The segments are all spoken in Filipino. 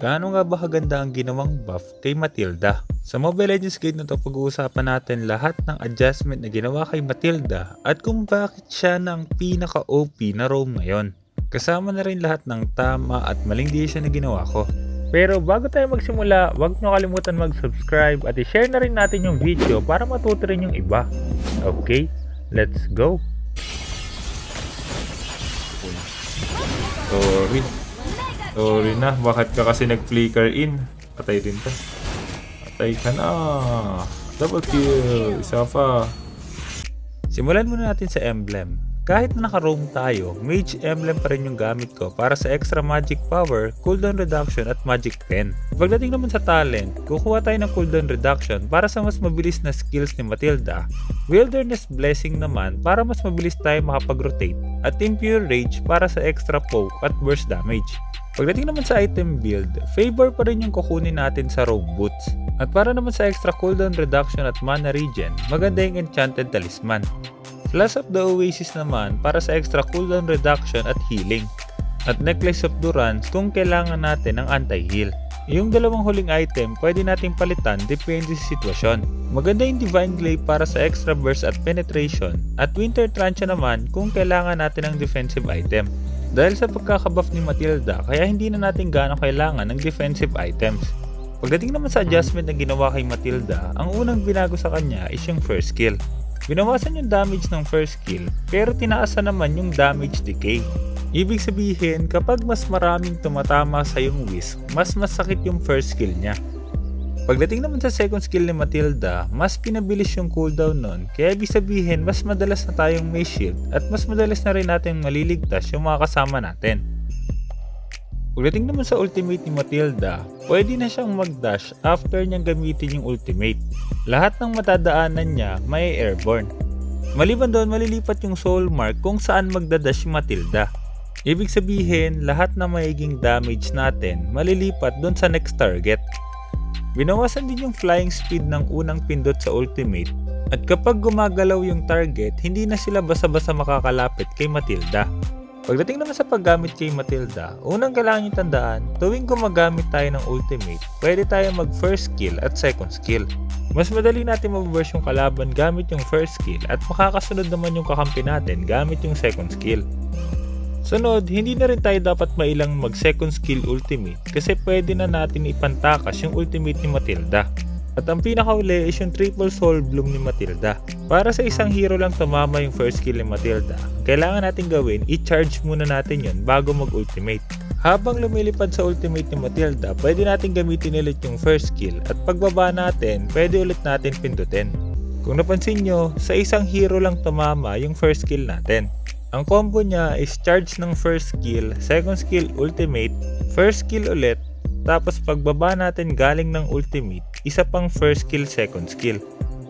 Gaano nga ba kaganda ang ginawang buff kay Mathilda? Sa Mobile Legends guide na to, pag-uusapan natin lahat ng adjustment na ginawa kay Mathilda at kung bakit siya na ang pinaka-OP na roam ngayon. Kasama na rin lahat ng tama at maling desisyon na ginawa ko. Pero bago tayo magsimula, huwag nyo kalimutan mag-subscribe at i-share na rin natin yung video para matuto rin yung iba. Okay, let's go! Sorry. Sorry na, bakit ka kasi nag-flicker in? Patay din ka. Patay ka na! Double kill! Isa pa! Simulan muna natin sa emblem. Kahit na naka-roam tayo, mage emblem pa rin yung gamit ko para sa extra magic power, cooldown reduction at magic pen. Pagdating naman sa talent, kukuha tayo ng cooldown reduction para sa mas mabilis na skills ni Mathilda, wilderness blessing naman para mas mabilis tayo makapag-rotate, at impure rage para sa extra poke at burst damage. Pagdating naman sa item build, favor pa rin yung kukunin natin sa rogue boots. At para naman sa extra cooldown reduction at mana regen, maganda yung enchanted talisman. Plus of the Oasis naman para sa extra cooldown reduction at healing. At Necklace of Durance kung kailangan natin ng anti-heal. Yung dalawang huling item pwede nating palitan depende sa sitwasyon. Maganda yung Divine Glaive para sa extra burst at penetration. At Winter Trancha naman kung kailangan natin ng defensive item. Dahil sa pagkakabuff ni Mathilda kaya hindi na natin gaano kailangan ng defensive items. Pagdating naman sa adjustment na ginawa kay Mathilda, ang unang binago sa kanya is yung first skill. Binawasan yung damage ng first kill pero tinaasan naman yung damage decay. Ibig sabihin kapag mas maraming tumatama sa yung whisk, mas masakit yung first kill niya. Pagdating naman sa second skill ni Mathilda, mas pinabilis yung cooldown nun kaya ibig sabihin mas madalas na tayong may shield at mas madalas na rin natin maliligtas yung mga kasama natin. Pagdating naman sa ultimate ni Mathilda, pwede na siyang mag-dash after niyang gamitin yung ultimate. Lahat ng matadaanan niya may airborne. Maliban doon, malilipat yung soul mark kung saan magdadash yung Mathilda. Ibig sabihin, lahat na magiging damage natin malilipat doon sa next target. Binawasan din yung flying speed ng unang pindot sa ultimate at kapag gumagalaw yung target, hindi na sila basa-basa makakalapit kay Mathilda. Pagdating naman sa paggamit kay Mathilda, unang kailangan niyong tandaan, tuwing gumagamit tayo ng ultimate, pwede tayo mag first skill at second skill. Mas madali natin mababurst yung kalaban gamit yung first skill at makakasunod naman yung kakampi natin gamit yung second skill. Sunod, hindi na rin tayo dapat mailang mag second skill ultimate kasi pwede na natin ipantakas yung ultimate ni Mathilda. At ang pinakauli is yung triple soul bloom ni Mathilda. Para sa isang hero lang tumama yung first skill ni Mathilda, kailangan natin gawin, i-charge muna natin yun bago mag-ultimate. Habang lumilipad sa ultimate ni Mathilda, pwede natin gamitin ulit yung first skill at pagbaba natin, pwede ulit natin pindutin. Kung napansin nyo, sa isang hero lang tumama yung first skill natin. Ang combo niya is charge ng first skill, second skill ultimate, first skill ulit, tapos pagbaba natin galing ng ultimate, isa pang first skill second skill.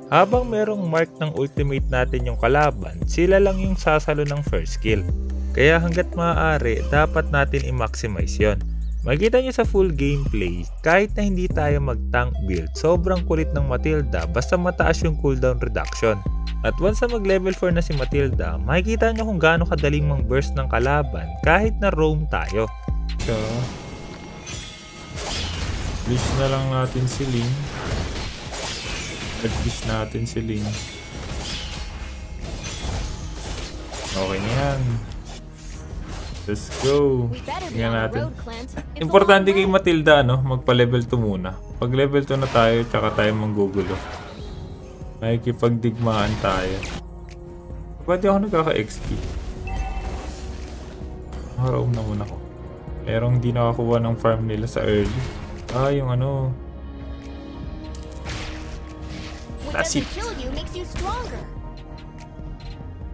Habang merong mark ng ultimate natin yung kalaban, sila lang yung sasalo ng first skill. Kaya hanggat maaari, dapat natin i-maximize yun. Makita nyo sa full gameplay, kahit na hindi tayo mag-tank build, sobrang kulit ng Mathilda basta mataas yung cooldown reduction. At once na mag-level 4 na si Mathilda, makikita nyo kung gaano kadaling mang-burst ng kalaban kahit na roam tayo. So, glitch na lang natin si Ling. Glitch natin si Ling. Okay na yan. Let's go. Tingnan natin. Importante kay Mathilda, no? Magpa-level 2 muna. Pag level 2 na tayo, tsaka tayo manggugulo. Nakikipagdigmaan tayo. Pwede ako nagkaka-XP. Nakaroon na muna ako. Merong di nakakuha ng farm nila sa early. Ah, yung ano. Lasit.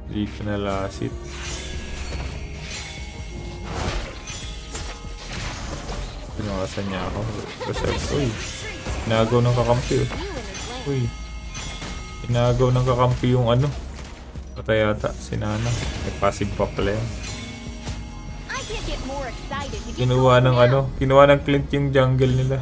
Hindi ko na lasit. Pinawasan niya ako. Uy, inagaw ng kakampi. Uy, inagaw ng kakampi yung ano. Patay yata, sinana. May passive pa pala yan. Kinuha ng ano, kinuha ng Clint yung jungle nila.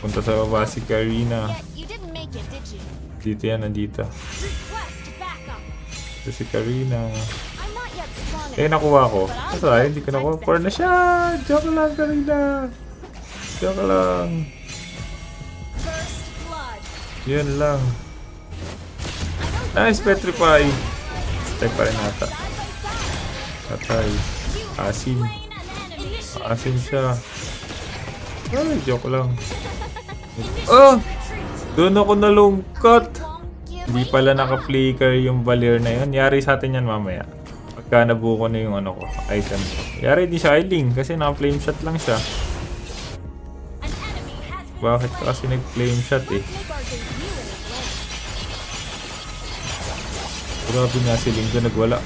Punta sa baba si Karina. Dito yan, nandito. Ito si Karina. Eh, nakuha ko. Ito ay, hindi ko nakuha. 4 na siya! Joke lang, Karina! Joke lang. Yun lang. Nice, petrify! Patay pa rin nata. Patay. Asin. Asin siya. Ay, joke lang. Oh! Doon ako nalungkot. Hindi pala naka-flicker yung Valir na yun. Yari sa atin yan mamaya. Pagka nabuo ko na yung ano ko, item ko. Yari di siya kay Ling kasi naka-flame shot lang siya. Bakit kasi nag-flame shot eh? Grabe nga si Ling doon nagwala.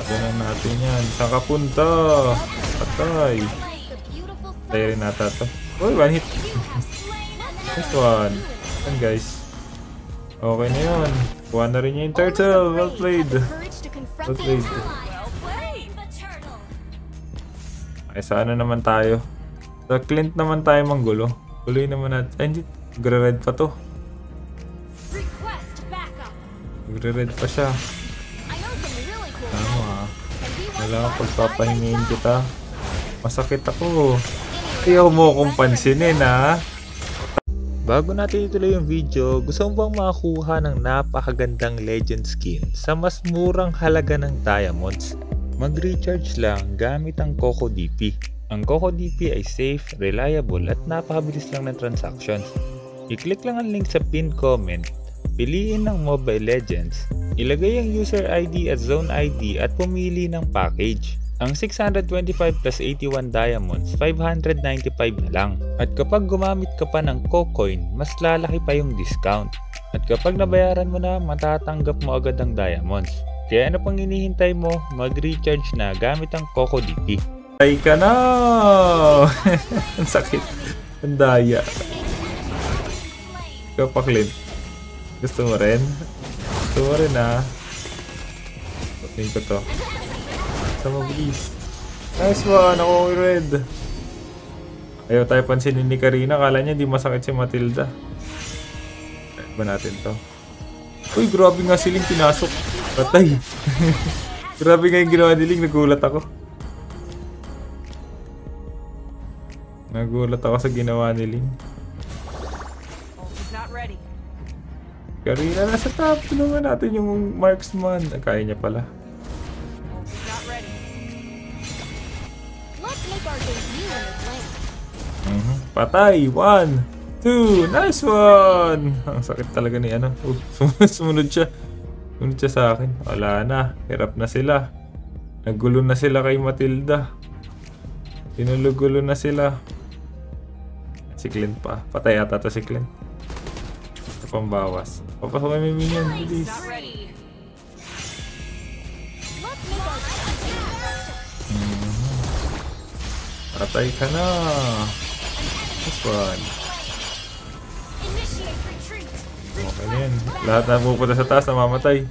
Pagkanan natin yan. Saan ka punta? Patay. Patay rin nata ito. Uy, one hit. Nice one. Ayan guys. Okay na yun. Kuha na rin niya yung turtle. Well played. Well played. Ay, saan na naman tayo? Sa Clint naman tayo manggulo. Guloy naman natin. Ay, hindi. Magre-red pa to. Magre-red pa siya. Tama. Wala ko pagpapahingiin kita. Masakit ako. Ayaw mo akong pansinin, ha? Bago natin ituloy yung video, gusto mo bang makakuha ng napakagandang legend skin sa mas murang halaga ng diamonds? Mag-recharge lang gamit ang CocoDP. Ang CocoDP ay safe, reliable at napakabilis lang ng transactions. I-click lang ang link sa pinned comment, piliin ng Mobile Legends, ilagay ang user ID at zone ID at pumili ng package. Ang 625 plus 81 diamonds, 595 na lang. At kapag gumamit ka pa ng CocoCoin, mas lalaki pa yung discount. At kapag nabayaran mo na, matatanggap mo agad ang diamonds. Kaya ano pang hinihintay mo, mag-recharge na gamit ang CocoDP. Ay ka na! Ang sakit. Ang daya. Ikaw pa, Clint. Gusto mo rin? Gusto mo rin, ha? Patingin ko to. Tama, please. Nice one! Ako red. Ayaw tayo pansinin ni Karina. Kala niya di masakit si Mathilda. Ayaw ba natin to? Uy, grabe nga si Ling. Pinasok. Patay. Grabe nga yung ginawa ni Ling. Nagulat ako. Nagulat ako sa ginawa ni Ling. Karina, nasa top. Tulungan natin yung marksman. Kaya niya pala. Patay! 1, 2, nice one! Ang sakit talaga ni ano. Sumunod siya. Sumunod siya sa akin. Wala na. Hirap na sila. Nagulo na sila kay Mathilda. Tinulugulo na sila. Si Clint pa. Patay ata to si Clint. Ito pambawas. Papasok may minion. Bilis. Patay ka na! That's fun. Okay na yan. Lahat na pupunta sa taas na mamatay.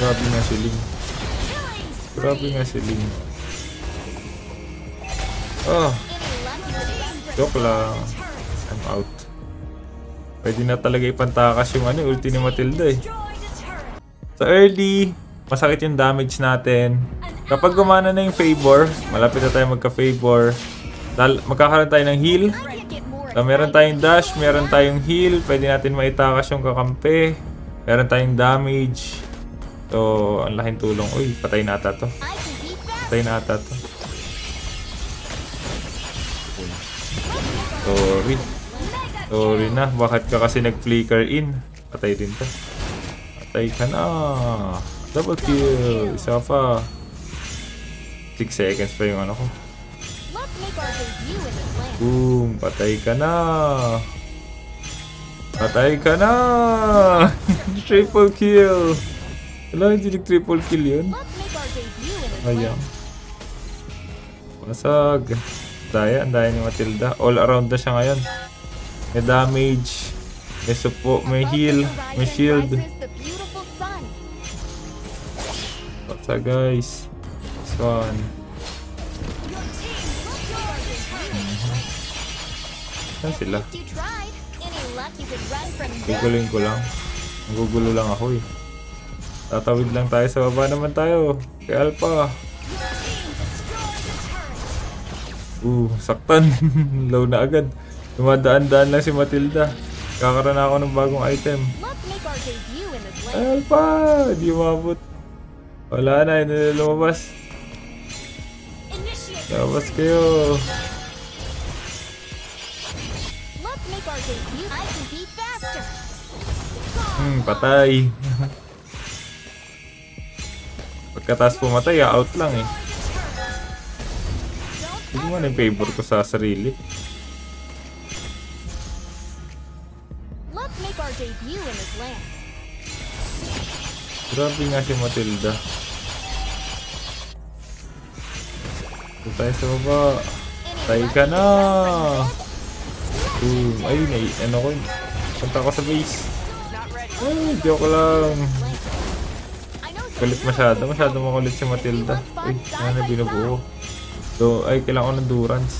Grabe nga si Ling. Grabe nga si Ling. Oh! Joke lang. I'm out. Pwede na talaga ipantakas yung ano, ulti ni Mathilda eh. So early, masakit yung damage natin. Kapag gumana na yung favor, malapit na tayo magka-favor. Magkakaroon tayo ng heal. So meron tayong dash, meron tayong heal. Pwede natin maitakas yung kakampi. Meron tayong damage. So, ang laking tulong. Uy, patay na ata to. Patay na ata to. Sorry. Sorry na. Bakit ka kasi nag-flicker in? Patay din to. Patay ka na. Double kill. Isa pa. 6 seconds pa yung ano ko. Boom. Patay ka na. Patay ka na. Triple kill. Wala, hindi nag-triple kill yun. Ayan. Basag. Daya. Andaya ni Mathilda. All around na siya ngayon. May damage. May support. May heal. May shield. So guys, this one. Saan sila? Guguling ko lang. Gugulo lang ako eh. Tatawid lang tayo. Sa baba naman tayo. Kay Alpha. Saktan. Low na agad. Tumadaan-daan lang si Mathilda. Kakaroon ako ng bagong item. Ay, Alpha! Di umabot. Wala na. Hindi na lumabas. Labas kayo. Patay. Pagkatas pumatay, out lang eh. Hindi mo na yung favor ko sa sarili. Grabe nga si Mathilda. Ito tayo sa baba. Tayo ka na. Ayun na. Ano ko yun? Punta ko sa base. Ay, joke lang. Kulit masyado. Masyado makulit si Mathilda. Ay, ano na binubuo. So, ay, kailangan ko ng durance.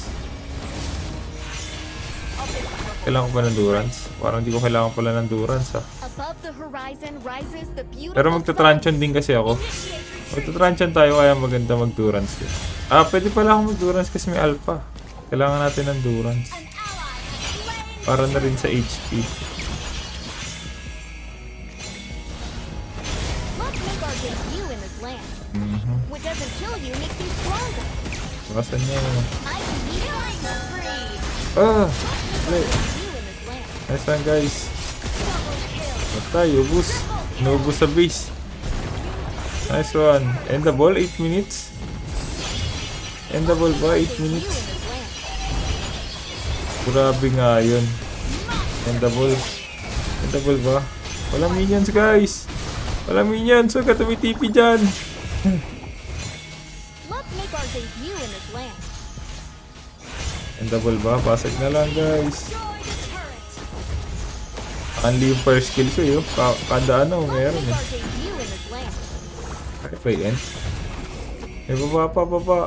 Kailangan ko ba ng durance? Parang hindi ko kailangan pala ng durance, ha? Pero magta-truncheon din kasi ako. Magta-truncheon tayo kaya maganda mag-durance din. Pwede pala akong mag-durance kasi may Alpha. Kailangan natin ng durance. Para na rin sa HP. Basta niya naman. Play. Nice lang guys. Matay, ubus. Naubus sa base. Nice one. End the ball, 8 minutes. End the ball ba, 8 minutes? Grabe nga yun. End the ball. End the ball ba? Walang minions guys. Walang minions. Huwag ka tumitipi dyan. And double ba? Pasag na lang guys. Only yung first kill ko yun. Kada ano meron eh. Okay, play end. May baba pa, baba.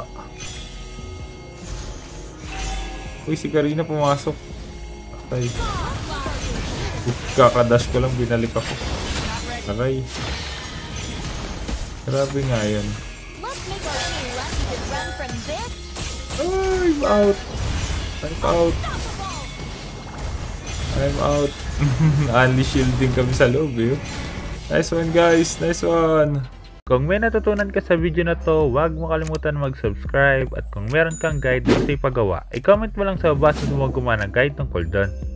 Uy, si Karina pumasok. Atay. Kakadash ko lang, binalik ako. Aray. Grabe nga yun. I'm out. I'm out. I'm out. Only shielding kami sa loob eh. Nice one guys. Nice one. Kung may natutunan ka sa video na to, huwag mo kalimutan mag-subscribe. At kung meron kang guide na ipagawa, i-comment mo lang sa baba sa gumawa ng guide tungkol doon.